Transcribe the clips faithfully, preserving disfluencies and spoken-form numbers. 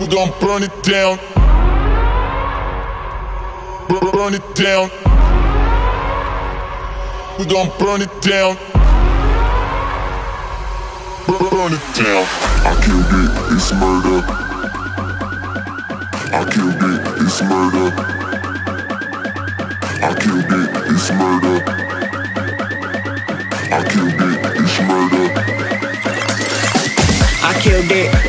we gon' burn it down. Burn it down. We gon' burn it down. Burn it down. I killed it, it's murder. I killed it, it's murder. I killed it, it's murder. I killed it, it's murder. I killed it,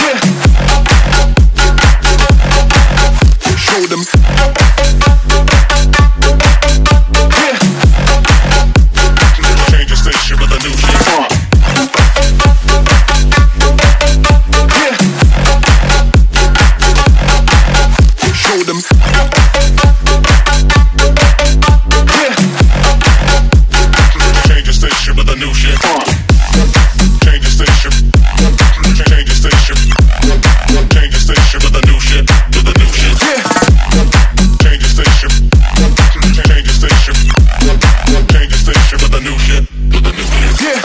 Yeah. Show them. Yeah. Change your station with a new shit. Them. Yeah. Change your station with a new shit. Change your station. Change your station. Change your station with a new shit. With a new shit. Yeah. Change your station. Change your station. Change your station with a new shit. With a new shit. Yeah.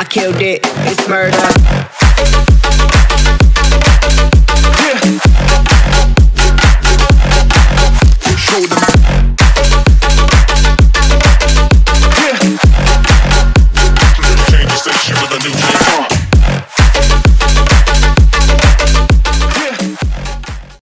I killed it, it's murder.